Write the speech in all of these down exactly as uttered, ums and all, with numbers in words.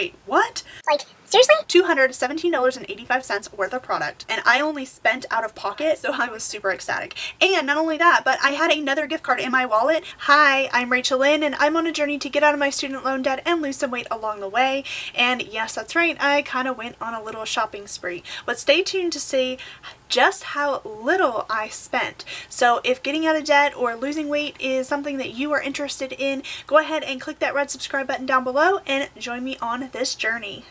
Wait, what? Like, seriously? two hundred seventeen dollars and eighty-five cents worth of product, and I only spent out of pocket, so I was super ecstatic. And not only that, but I had another gift card in my wallet. Hi, I'm Rachel Lynn, and I'm on a journey to get out of my student loan debt and lose some weight along the way. And yes, that's right, I kind of went on a little shopping spree. But stay tuned to see just how little I spent. So if getting out of debt or losing weight is something that you are interested in, go ahead and click that red subscribe button down below and join me on this journey.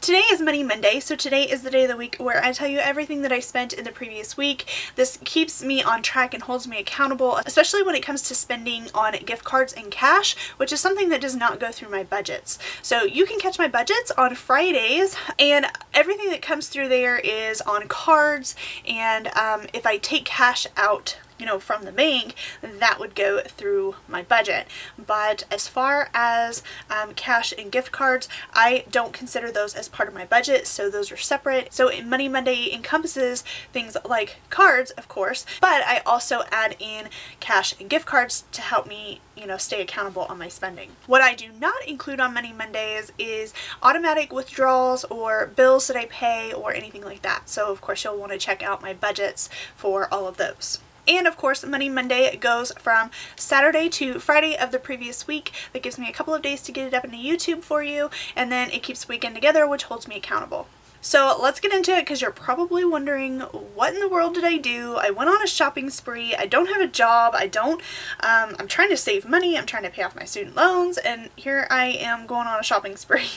Today is Money Monday, so today is the day of the week where I tell you everything that I spent in the previous week. This keeps me on track and holds me accountable, especially when it comes to spending on gift cards and cash, which is something that does not go through my budgets. So you can catch my budgets on Fridays, and everything that comes through there is on cards, and um, if I take cash out, you know, from the bank, that would go through my budget. But as far as um, cash and gift cards, I don't consider those as part of my budget, so those are separate. So Money Monday encompasses things like cards, of course, but I also add in cash and gift cards to help me, you know, stay accountable on my spending. What I do not include on Money Mondays is automatic withdrawals or bills that I pay or anything like that. So of course you'll want to check out my budgets for all of those. And of course, Money Monday goes from Saturday to Friday of the previous week. That gives me a couple of days to get it up into YouTube for you, and then it keeps the weekend together, which holds me accountable. So let's get into it, because you're probably wondering, what in the world did I do? I went on a shopping spree. I don't have a job. I don't, um, I'm trying to save money. I'm trying to pay off my student loans, and here I am going on a shopping spree.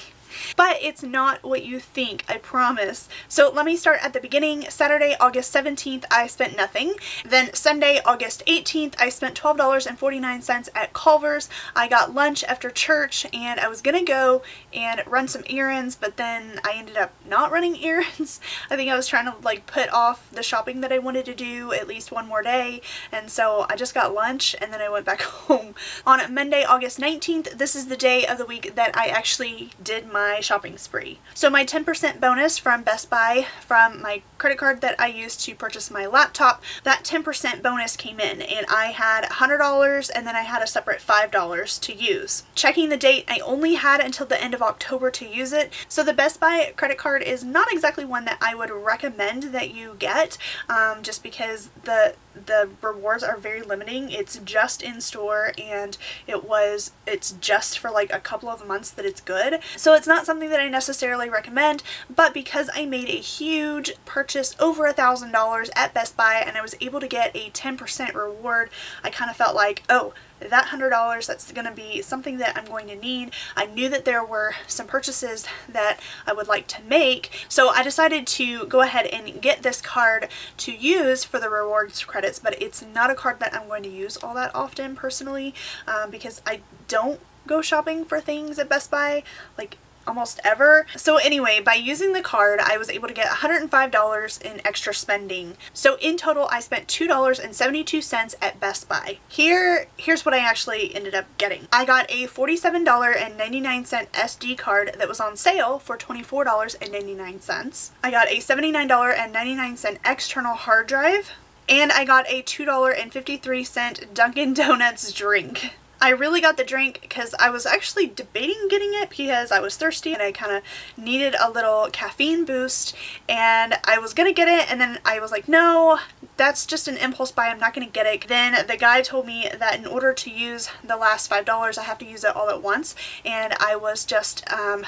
But it's not what you think, I promise. So let me start at the beginning. Saturday, August seventeenth, I spent nothing. Then Sunday, August eighteenth, I spent twelve dollars and forty-nine cents at Culver's. I got lunch after church, and I was gonna go and run some errands, but then I ended up not running errands. I think I was trying to like put off the shopping that I wanted to do at least one more day, and so I just got lunch and then I went back home. On Monday, August nineteenth, this is the day of the week that I actually did my My shopping spree. So my ten percent bonus from Best Buy from my credit card that I used to purchase my laptop, that ten percent bonus came in, and I had one hundred dollars, and then I had a separate five dollars to use. Checking the date, I only had until the end of October to use it. So the Best Buy credit card is not exactly one that I would recommend that you get, um, just because the the rewards are very limiting. It's just in store, and it was it's just for like a couple of months that it's good. So it's not something that I necessarily recommend, but because I made a huge purchase, over a thousand dollars at Best Buy, and I was able to get a ten percent reward, I kind of felt like, oh, that one hundred dollars, that's going to be something that I'm going to need. I knew that there were some purchases that I would like to make, so I decided to go ahead and get this card to use for the rewards credits, but it's not a card that I'm going to use all that often personally, um, because I don't go shopping for things at Best Buy, like, almost ever. So anyway, by using the card, I was able to get one hundred five dollars in extra spending. So in total, I spent two dollars and seventy-two cents at Best Buy. Here, here's what I actually ended up getting. I got a forty-seven dollars and ninety-nine cents S D card that was on sale for twenty-four dollars and ninety-nine cents. I got a seventy-nine dollars and ninety-nine cents external hard drive, and I got a two dollars and fifty-three cents Dunkin' Donuts drink. I really got the drink because I was actually debating getting it because I was thirsty and I kind of needed a little caffeine boost, and I was gonna get it, and then I was like, no, that's just an impulse buy, I'm not gonna get it. Then the guy told me that in order to use the last five dollars, I have to use it all at once, and I was just um,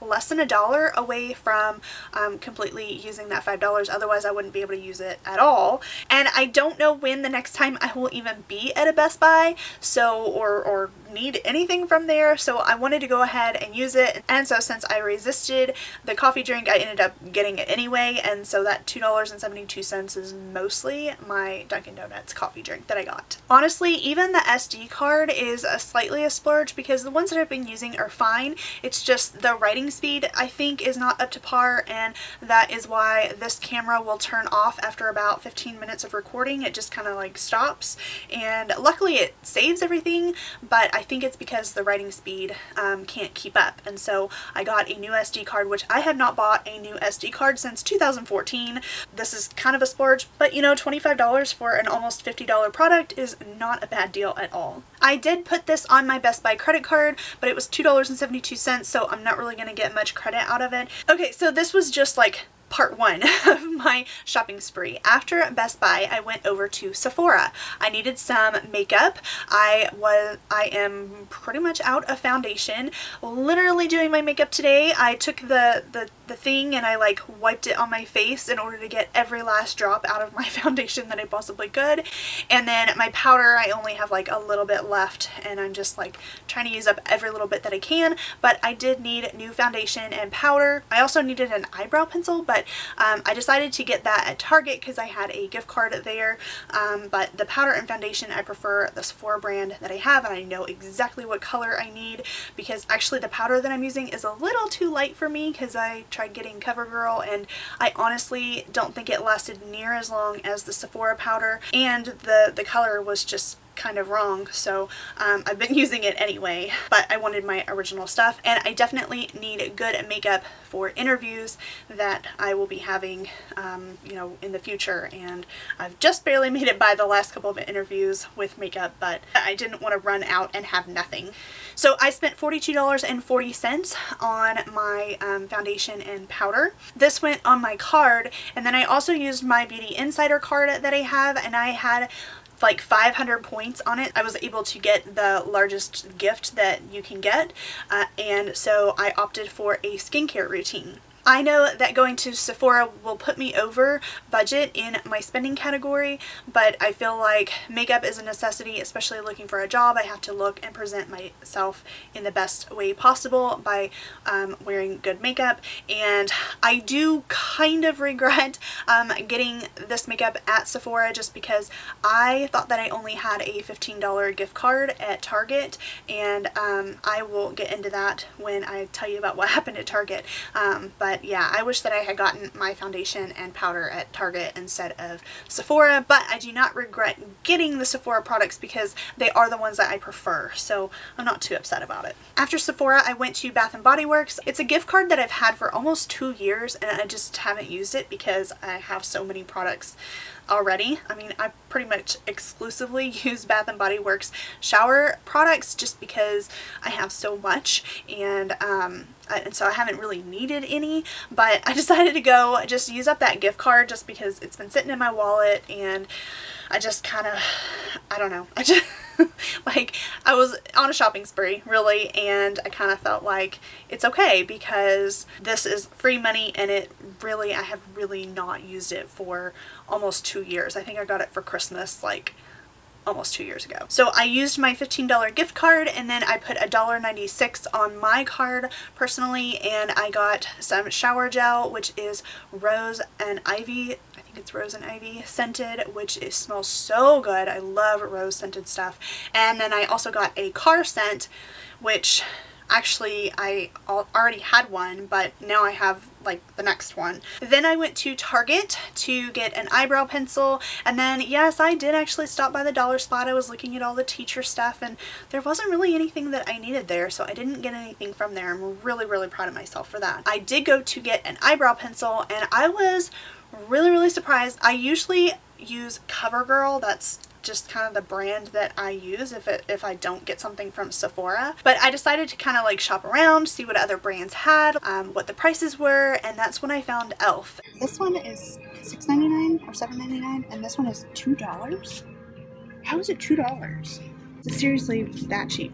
less than a dollar away from um, completely using that five dollars. Otherwise I wouldn't be able to use it at all. And I don't know when the next time I will even be at a Best Buy, so or, or need anything from there, so I wanted to go ahead and use it. And so since I resisted the coffee drink, I ended up getting it anyway, and so that two dollars and seventy-two cents is mostly my Dunkin' Donuts coffee drink that I got. Honestly, even the S D card is a slightly a splurge because the ones that I've been using are fine. It's just the writing shooting speed I think is not up to par, and that is why this camera will turn off after about fifteen minutes of recording. It just kind of like stops, and luckily it saves everything, but I think it's because the writing speed um, can't keep up. And so I got a new S D card, which I have not bought a new S D card since two thousand fourteen. This is kind of a splurge, but you know, twenty-five dollars for an almost fifty dollar product is not a bad deal at all. I did put this on my Best Buy credit card, but it was two dollars and seventy-two cents, so I'm not really going to get much credit out of it. Okay, so this was just like part one of my shopping spree. After Best Buy, I went over to Sephora. I needed some makeup. I was, I am pretty much out of foundation. Literally doing my makeup today. I took the, the, the thing and I like wiped it on my face in order to get every last drop out of my foundation that I possibly could. And then my powder, I only have like a little bit left, and I'm just like trying to use up every little bit that I can. But I did need new foundation and powder. I also needed an eyebrow pencil, but Um, I decided to get that at Target because I had a gift card there, um, but the powder and foundation I prefer the Sephora brand that I have, and I know exactly what color I need, because actually the powder that I'm using is a little too light for me because I tried getting CoverGirl and I honestly don't think it lasted near as long as the Sephora powder, and the, the color was just kind of wrong, so um, I've been using it anyway, but I wanted my original stuff. And I definitely need good makeup for interviews that I will be having um, you know, in the future, and I've just barely made it by the last couple of interviews with makeup, but I didn't want to run out and have nothing. So I spent forty-two dollars and forty cents on my um, foundation and powder. This went on my card, and then I also used my Beauty Insider card that I have, and I had like five hundred points on it. I was able to get the largest gift that you can get, uh, and so I opted for a skincare routine. I know that going to Sephora will put me over budget in my spending category, but I feel like makeup is a necessity, especially looking for a job. I have to look and present myself in the best way possible by um, wearing good makeup, and I do kind of regret um, getting this makeup at Sephora just because I thought that I only had a fifteen dollar gift card at Target, and um, I will get into that when I tell you about what happened at Target, um, but yeah, I wish that I had gotten my foundation and powder at Target instead of Sephora, but I do not regret getting the Sephora products because they are the ones that I prefer, so I'm not too upset about it. After Sephora, I went to Bath and Body Works. It's a gift card that I've had for almost two years, and I just haven't used it because I have so many products already. I mean, I pretty much exclusively use Bath and Body Works shower products just because I have so much, and um, and so I haven't really needed any, but I decided to go just use up that gift card just because it's been sitting in my wallet, and I just kind of, I don't know, I just like, I was on a shopping spree really, and I kind of felt like it's okay because this is free money, and it really, I have really not used it for almost two years. I think I got it for Christmas like almost two years ago. So I used my fifteen dollar gift card, and then I put a dollar ninety-six on my card personally, and I got some shower gel, which is rose and ivy. I think it's rose and ivy scented, which is, smells so good. I love rose scented stuff. And then I also got a car scent, which actually I already had one, but now I have like the next one. Then I went to Target to get an eyebrow pencil, and then yes, I did actually stop by the dollar spot. I was looking at all the teacher stuff, and there wasn't really anything that I needed there, so I didn't get anything from there. I'm really really proud of myself for that. I did go to get an eyebrow pencil, and I was really really surprised. I usually use CoverGirl. That's just kind of the brand that I use if, it, if I don't get something from Sephora, but I decided to kind of like shop around, see what other brands had, um, what the prices were, and that's when I found Elf. This one is six ninety-nine or seven ninety-nine, and this one is two dollars. How is it two dollars? Seriously, that cheap?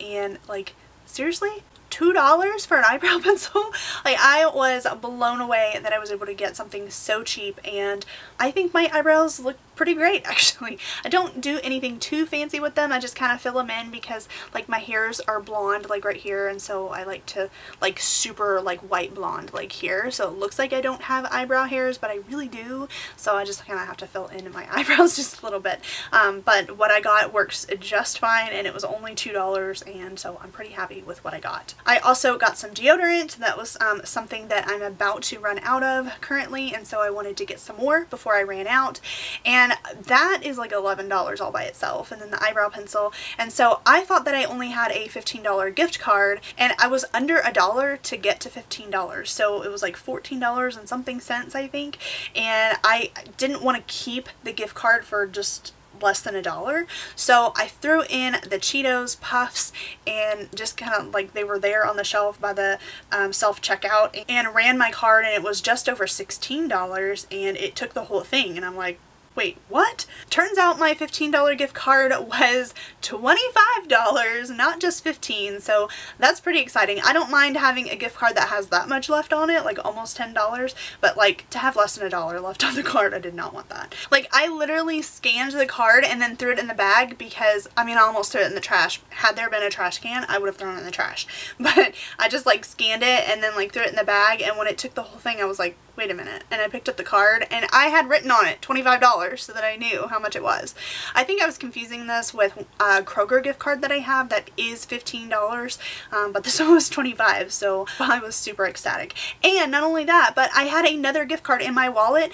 And like, seriously? two dollars for an eyebrow pencil? Like, I was blown away that I was able to get something so cheap, and I think my eyebrows look pretty great actually. I don't do anything too fancy with them. I just kind of fill them in because like my hairs are blonde like right here, and so I like to like super like white blonde like here, so it looks like I don't have eyebrow hairs but I really do, so I just kind of have to fill in my eyebrows just a little bit. Um, but what I got works just fine, and it was only two dollars, and so I'm pretty happy with what I got. I also got some deodorant. That was um, something that I'm about to run out of currently, and so I wanted to get some more before I ran out, and And that is like eleven dollars all by itself, and then the eyebrow pencil. And so I thought that I only had a fifteen dollar gift card, and I was under a dollar to get to fifteen dollars. So it was like fourteen dollars and something cents, I think. And I didn't want to keep the gift card for just less than a dollar, so I threw in the Cheetos Puffs and just kind of like they were there on the shelf by the um, self-checkout, and ran my card, and it was just over sixteen dollars, and it took the whole thing, and I'm like, wait, what? Turns out my fifteen dollar gift card was twenty-five dollars, not just fifteen dollars, so that's pretty exciting. I don't mind having a gift card that has that much left on it, like almost ten dollars, but like to have less than a dollar left on the card, I did not want that. Like I literally scanned the card and then threw it in the bag because, I mean, I almost threw it in the trash. Had there been a trash can, I would have thrown it in the trash. But I just like scanned it and then like threw it in the bag, and when it took the whole thing, I was like, wait a minute. And I picked up the card, and I had written on it twenty-five dollars so that I knew how much it was. I think I was confusing this with a Kroger gift card that I have that is fifteen dollars, um, but this one was twenty-five dollars, so I was super ecstatic. And not only that, but I had another gift card in my wallet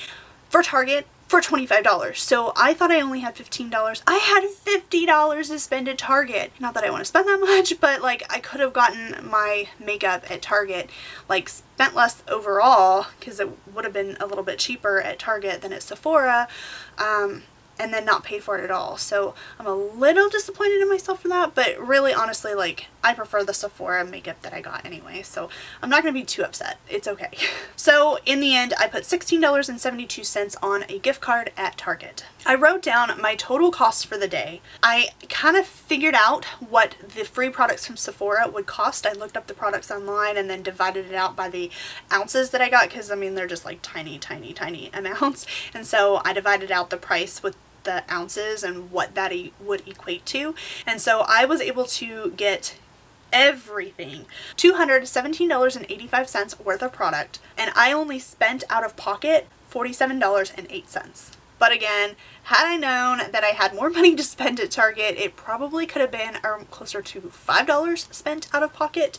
for Target for twenty-five dollars. So I thought I only had fifteen dollars. I had fifty dollars to spend at Target. Not that I want to spend that much, but like I could have gotten my makeup at Target, like spent less overall because it would have been a little bit cheaper at Target than at Sephora, um, and then not paid for it at all. So I'm a little disappointed in myself for that, but really honestly, like I prefer the Sephora makeup that I got anyway, so I'm not gonna be too upset. It's okay. So in the end, I put sixteen dollars and seventy-two cents on a gift card at Target. I wrote down my total cost for the day. I kind of figured out what the free products from Sephora would cost. I looked up the products online and then divided it out by the ounces that I got, because I mean they're just like tiny tiny tiny amounts, and so I divided out the price with the ounces and what that e- would equate to, and so I was able to get everything two hundred seventeen dollars and eighty-five cents worth of product, and I only spent out of pocket forty-seven dollars and eight cents. But again, had I known that I had more money to spend at Target, it probably could have been closer to five dollars spent out of pocket.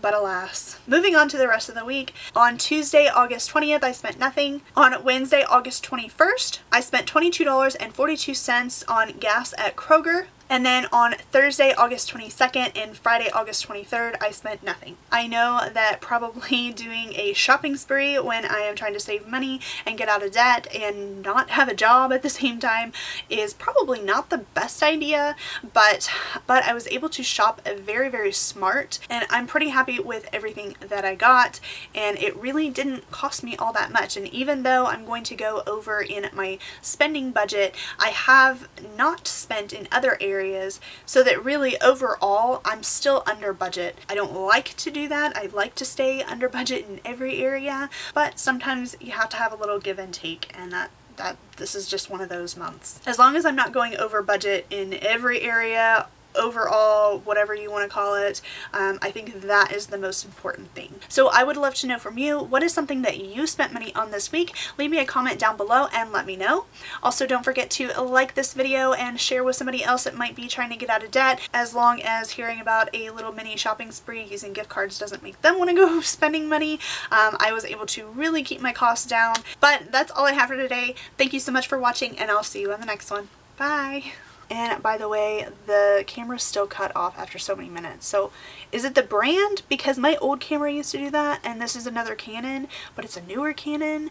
But alas. Moving on to the rest of the week. On Tuesday, August twentieth, I spent nothing. On Wednesday, August twenty-first, I spent twenty-two dollars and forty-two cents on gas at Kroger. And then on Thursday, August twenty-second and Friday, August twenty-third, I spent nothing. I know that probably doing a shopping spree when I am trying to save money and get out of debt and not have a job at the same time is probably not the best idea, but but I was able to shop very, very smart, and I'm pretty happy with everything that I got, and it really didn't cost me all that much. And even though I'm going to go over in my spending budget, I have not spent in other areas Areas, so that really overall I'm still under budget. I don't like to do that. I like to stay under budget in every area, but sometimes you have to have a little give and take, and that that this is just one of those months. As long as I'm not going over budget in every area, overall, whatever you want to call it, um, I think that is the most important thing. So I would love to know from you, what is something that you spent money on this week? Leave me a comment down below and let me know. Also, don't forget to like this video and share with somebody else that might be trying to get out of debt, as long as hearing about a little mini shopping spree using gift cards doesn't make them want to go spending money. Um, I was able to really keep my costs down, but that's all I have for today. Thank you so much for watching, and I'll see you on the next one. Bye! And by the way, the camera's still cut off after so many minutes. So is it the brand? Because my old camera used to do that, and this is another Canon, but it's a newer Canon.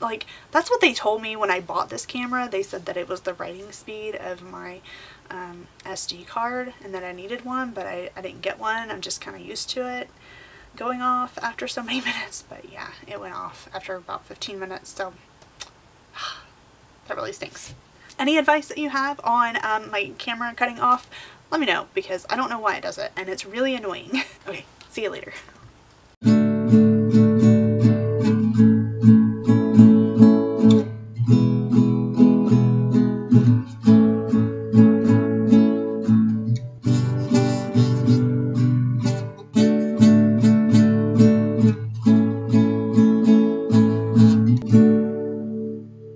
Like, that's what they told me when I bought this camera. They said that it was the writing speed of my um, S D card and that I needed one, but I, I didn't get one. I'm just kind of used to it going off after so many minutes. But yeah, it went off after about fifteen minutes. So that really stinks. Any advice that you have on um, my camera cutting off, let me know, because I don't know why it does it, and it's really annoying. Okay, see you later.